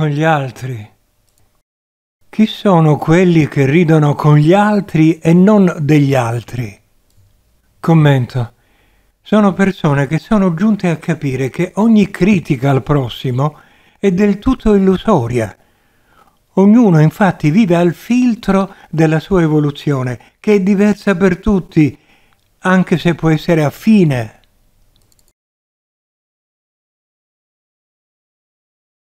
con gli altri. Chi sono quelli che ridono con gli altri e non degli altri? Commento. Sono persone che sono giunte a capire che ogni critica al prossimo è del tutto illusoria. Ognuno infatti vive al filtro della sua evoluzione, che è diversa per tutti, anche se può essere affine.